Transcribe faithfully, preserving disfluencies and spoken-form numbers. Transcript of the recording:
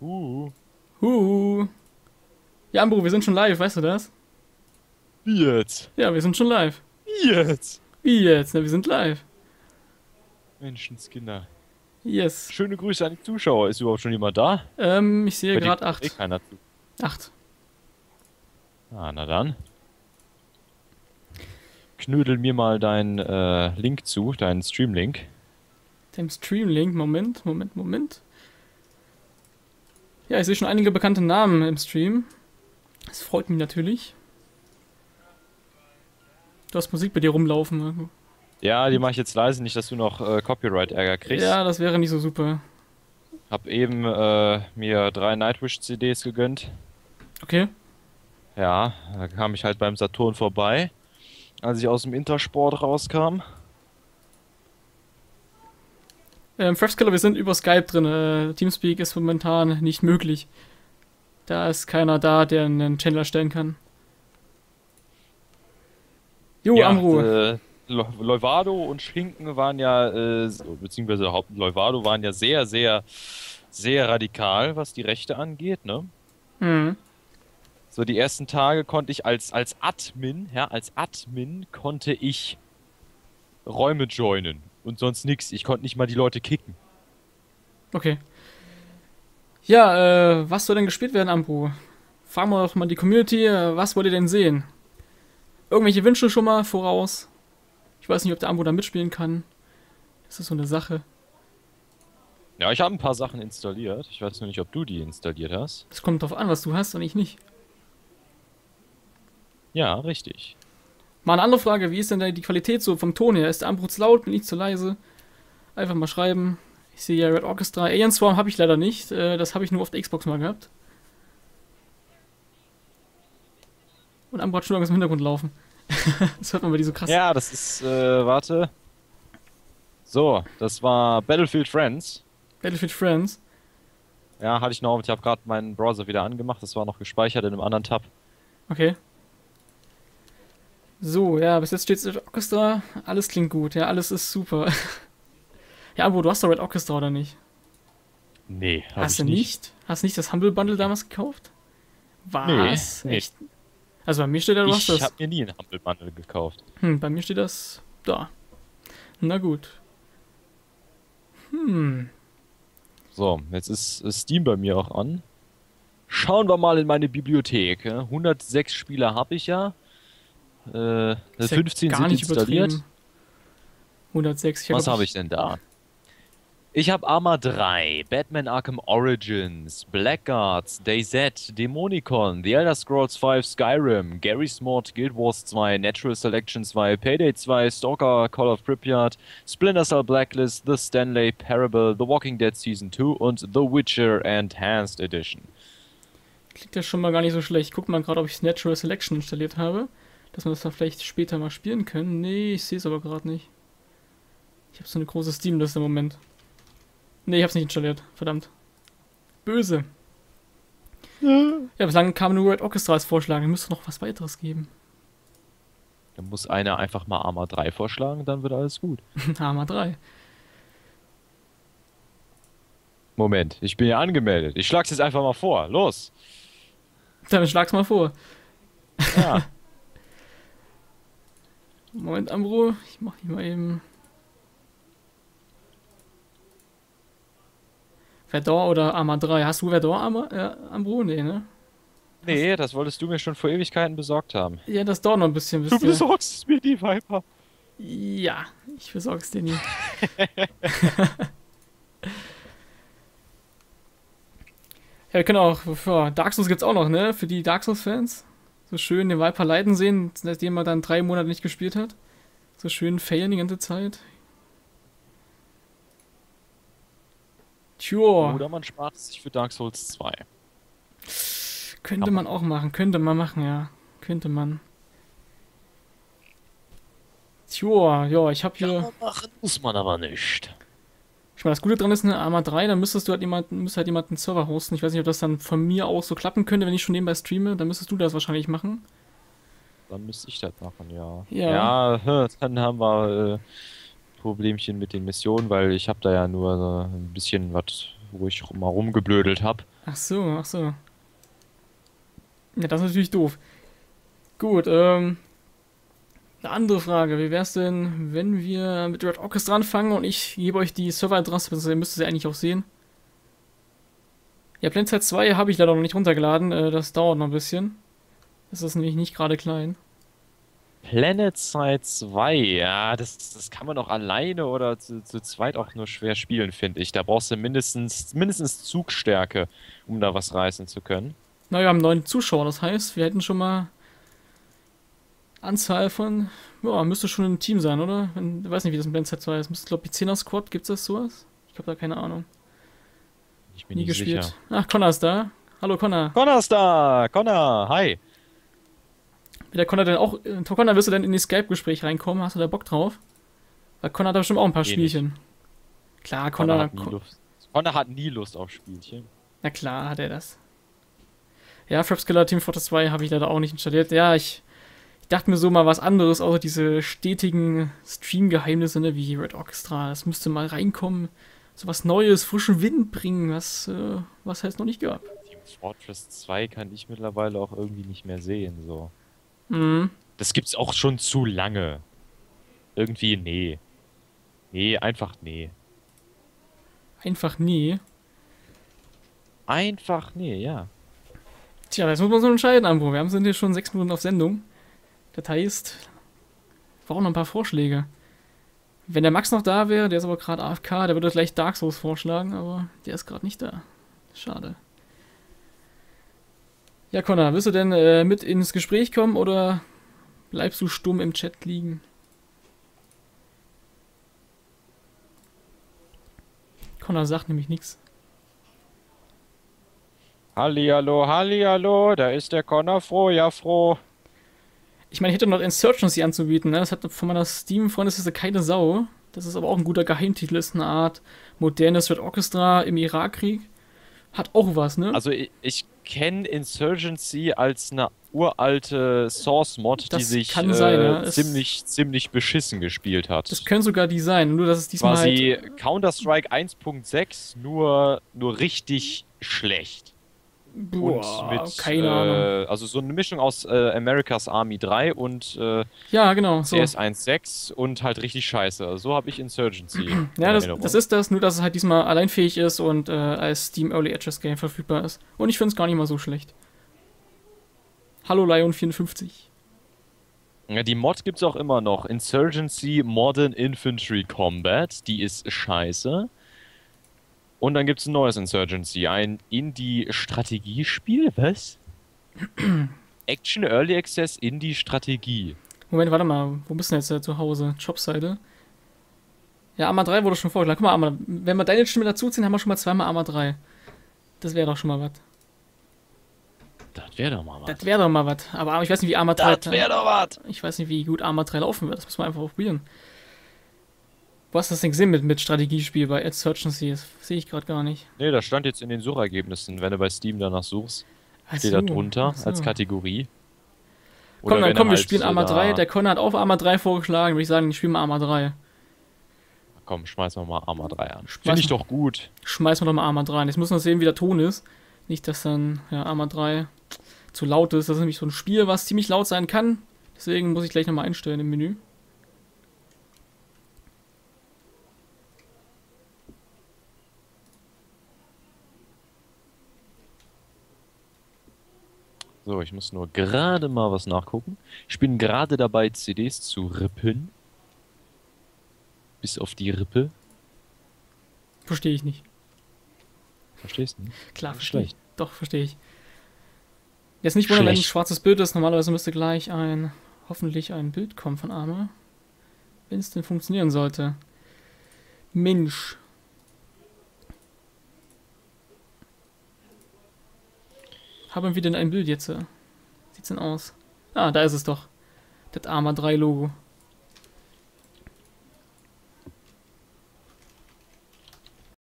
Huhu. Huhu. Ja, Ambro, wir sind schon live, weißt du das? Wie jetzt? Ja, wir sind schon live. Wie jetzt? Wie jetzt? Na, wir sind live. Menschenskinder. Yes. Schöne Grüße an die Zuschauer. Ist überhaupt schon jemand da? Ähm, ich sehe gerade acht. Eh keiner zu. Acht. Ah, na dann. Knödel mir mal deinen äh, Link zu, deinen Streamlink. Dem Streamlink? Moment, Moment, Moment. Ja, ich sehe schon einige bekannte Namen im Stream. Das freut mich natürlich. Du hast Musik bei dir rumlaufen, ne? Ja, die mache ich jetzt leise, nicht, dass du noch äh, Copyright-Ärger kriegst. Ja, das wäre nicht so super. Hab eben äh, mir drei Nightwish-C Ds gegönnt. Okay. Ja, da kam ich halt beim Saturn vorbei, als ich aus dem Intersport rauskam. Ähm, Freshskiller, wir sind über Skype drin. Äh, Teamspeak ist momentan nicht möglich. Da ist keiner da, der einen Channel erstellen kann. Jo, ja, Ambro. Äh, Loivado und Schinken waren ja, äh, beziehungsweise Haupt Loivado waren ja sehr, sehr, sehr radikal, was die Rechte angeht, ne? Mhm. So, die ersten Tage konnte ich als, als Admin, ja, als Admin konnte ich Räume joinen und sonst nichts. Ich konnte nicht mal die Leute kicken. Okay. Ja, äh, was soll denn gespielt werden, Ambro? Fragen wir doch mal die Community, was wollt ihr denn sehen? Irgendwelche Wünsche schon mal voraus? Ich weiß nicht, ob der Ambro da mitspielen kann. Das ist so eine Sache. Ja, ich habe ein paar Sachen installiert. Ich weiß nur nicht, ob du die installiert hast. Es kommt drauf an, was du hast und ich nicht. Ja, richtig. Mal eine andere Frage, wie ist denn da die Qualität so vom Ton her? Ist der Ambro zu laut, bin ich zu leise? Einfach mal schreiben. Ich sehe ja Red Orchestra. Alien Swarm habe ich leider nicht. Das habe ich nur auf der Xbox mal gehabt. Und Ambro hat schon irgendwas im Hintergrund laufen. Das hört man bei die so krass. Ja, das ist, äh, warte. So, das war Battlefield Friends. Battlefield Friends? Ja, hatte ich noch. Ich habe gerade meinen Browser wieder angemacht. Das war noch gespeichert in einem anderen Tab. Okay. So, ja, bis jetzt steht Red Orchestra. Alles klingt gut. Ja, alles ist super. Ja, Ambro, du hast doch Red Orchestra, oder nicht? Nee, hab Hast ich du nicht. nicht? Hast du nicht das Humble Bundle damals gekauft? Was? Nee, echt? Nee. Also bei mir steht da, du hast das. Ich hab mir nie einen Humble Bundle gekauft. Hm, bei mir steht das da. Na gut. Hm. So, jetzt ist Steam bei mir auch an. Schauen wir mal in meine Bibliothek. hundertsechs Spieler habe ich ja. Äh, fünfzehn sind installiert. hundertsechs. Was habe ich denn da? Ich habe Arma drei, Batman Arkham Origins, Blackguards, DayZ, Demonicon, The Elder Scrolls five Skyrim, Garry's Mod, Guild Wars zwei, Natural Selection zwei, Payday zwei, Stalker Call of Pripyat, Splinter Cell Blacklist, The Stanley Parable, The Walking Dead Season two und The Witcher Enhanced Edition. Klingt ja schon mal gar nicht so schlecht. Guck mal gerade, ob ich Natural Selection installiert habe, dass wir das da vielleicht später mal spielen können. Nee, ich sehe es aber gerade nicht. Ich habe so eine große Steam-Liste im Moment. Ne, ich hab's nicht installiert. Verdammt. Böse. Ja, bislang kam nur Red Orchestra als Vorschlag. Es müsste noch was weiteres geben. Dann muss einer einfach mal Arma drei vorschlagen, dann wird alles gut. Arma drei. Moment, ich bin ja angemeldet. Ich schlag's jetzt einfach mal vor. Los! Dann schlag's mal vor. Ja. Moment, Ambro. Ich mach die mal eben... Verdor oder Arma drei? Hast du Verdor Arma, äh, Ambro? Nee, ne? Nee, das wolltest du mir schon vor Ewigkeiten besorgt haben. Ja, das dauert noch ein bisschen. Bis du besorgst dir... mir die Viper. Ja, ich besorg's dir nie. Ja, wir können auch, ja, Dark Souls gibt's auch noch, ne? Für die Dark Souls-Fans. So schön den Viper leiden sehen, nachdem man dann drei Monate nicht gespielt hat. So schön failen die ganze Zeit. Sure. Oder man spart es sich für Dark Souls zwei. Könnte Kann man auch machen, könnte man machen, ja. Könnte man. Tja, ja, ich habe hier... Ja, machen muss man aber nicht. Ich meine, das Gute dran ist, eine Arma drei, dann müsstest du halt jemanden, müsst halt jemanden Server hosten. Ich weiß nicht, ob das dann von mir aus so klappen könnte, wenn ich schon nebenbei streame. Dann müsstest du das wahrscheinlich machen. Dann müsste ich das machen, ja. Ja, ja, dann haben wir... Äh Problemchen mit den Missionen, weil ich habe da ja nur so ein bisschen was wo ich mal rumgeblödelt habe. Ach so, ach so. Ja, das ist natürlich doof. Gut, ähm... eine andere Frage, wie wäre es denn, wenn wir mit Red Orchestra anfangen und ich gebe euch die Serveradresse, das müsst ihr eigentlich auch sehen. Ja, PlanetSide zwei habe ich leider noch nicht runtergeladen, das dauert noch ein bisschen. Das ist nämlich nicht gerade klein. PlanetSide zwei, ja, das, das kann man doch alleine oder zu, zu zweit auch nur schwer spielen, finde ich. Da brauchst du mindestens, mindestens Zugstärke, um da was reißen zu können. Na, wir haben neun Zuschauer, das heißt, wir hätten schon mal... Anzahl von, ja, müsste schon ein Team sein, oder? Ich weiß nicht, wie das in PlanetSide zwei ist. Müsste, glaube ich, Zehner-Squad, gibt es das sowas? Ich habe da keine Ahnung. Ich bin nie gespielt. Sicher. Ach, Connor ist da. Hallo, Connor. Connor ist da! Connor, hi! Wird der Connor denn auch, äh, Connor, wirst du denn in die Skype-Gespräch reinkommen? Hast du da Bock drauf? Weil Connor hat da bestimmt auch ein paar nee, Spielchen. Nicht. Klar, Connor... Connor hat, nie Con Lust. Connor hat nie Lust auf Spielchen. Na klar, hat er das. Ja, Freshskiller Team Fortress zwei habe ich leider auch nicht installiert. Ja, ich... Ich dachte mir so mal was anderes, außer diese stetigen Stream-Geheimnisse, ne, wie Red Orchestra. Das müsste mal reinkommen, so was Neues, frischen Wind bringen, was äh, was halt noch nicht gab. Team Fortress zwei kann ich mittlerweile auch irgendwie nicht mehr sehen, so. Mhm. Das gibt's auch schon zu lange. Irgendwie, nee. Nee, einfach nee. Einfach nee? Einfach nee, ja. Tja, das muss man so entscheiden, Ambro. Wir sind hier schon sechs Minuten auf Sendung. Das heißt, wir brauchen noch ein paar Vorschläge. Wenn der Max noch da wäre, der ist aber gerade A F K, der würde gleich Dark Souls vorschlagen, aber der ist gerade nicht da. Schade. Ja, Connor, willst du denn äh, mit ins Gespräch kommen oder bleibst du stumm im Chat liegen? Connor sagt nämlich nichts. Hallihallo, hallihallo, da ist der Connor froh, ja froh. Ich meine, ich hätte noch Insurgency anzubieten, ne? Das hat von meiner Steam-Freundesliste keine Sau. Das ist aber auch ein guter Geheimtitel, ist eine Art modernes Red Orchestra im Irakkrieg. Hat auch was, ne? Also ich, ich kenne Insurgency als eine uralte Source-Mod, die sich kann sein, äh, ja. ziemlich, ziemlich beschissen gespielt hat. Das können sogar die sein, nur dass es diesmal quasi halt Counter-Strike eins Punkt sechs, nur, nur richtig schlecht. Boah, und mit, keine äh, Ahnung. Also so eine Mischung aus äh, America's Army drei und äh, ja, genau, so. C S eins Punkt sechs und halt richtig scheiße. Also so habe ich Insurgency. Ja, das, das ist das, nur dass es halt diesmal alleinfähig ist und äh, als Steam Early Access Game verfügbar ist. Und ich finde es gar nicht mal so schlecht. Hallo Lion vierundfünfzig. Ja, die Mod gibt es auch immer noch. Insurgency Modern Infantry Combat. Die ist scheiße. Und dann gibt es ein neues Insurgency, ein Indie-Strategiespiel, was? Action Early Access Indie-Strategie. Moment, warte mal, wo bist du denn jetzt ja zu Hause? Jobseite? Ja, Arma drei wurde schon vorgeschlagen. Guck mal, Arma, wenn wir deine Stimme dazuziehen, haben wir schon mal zweimal Arma drei. Das wäre doch schon mal was. Das wäre doch mal was. Das wäre doch mal was. Aber ich weiß nicht, wie Arma drei... Das wäre doch was! Ich weiß nicht, wie gut Arma drei laufen wird. Das muss man einfach probieren. Wo hast du das denn gesehen mit, mit Strategiespiel bei Insurgency? Das sehe ich gerade gar nicht. Nee, das stand jetzt in den Suchergebnissen. Wenn du bei Steam danach suchst, ach steht so, da drunter so als Kategorie. Oder komm, dann komm, wir halt spielen Arma drei. Der Connor hat auch Arma drei vorgeschlagen. Würde ich sagen, ich spiele mal Arma drei. Komm, schmeißen wir mal Arma drei an. Finde ich doch gut. Schmeißen wir doch mal Arma drei an. Jetzt müssen wir sehen, wie der Ton ist. Nicht, dass dann ja, Arma drei zu laut ist. Das ist nämlich so ein Spiel, was ziemlich laut sein kann. Deswegen muss ich gleich nochmal einstellen im Menü. So, ich muss nur gerade mal was nachgucken. Ich bin gerade dabei, C Ds zu rippen. Bis auf die Rippe. Verstehe ich nicht. Verstehst du nicht? Klar, verstehe ich. Doch, verstehe ich. Jetzt nicht wundern, wenn ein schwarzes Bild ist. Normalerweise müsste gleich ein, hoffentlich ein Bild kommen von Arma. Wenn es denn funktionieren sollte. Mensch. Haben wir denn ein Bild jetzt? Sieht's denn aus? Ah, da ist es doch. Das Arma drei Logo.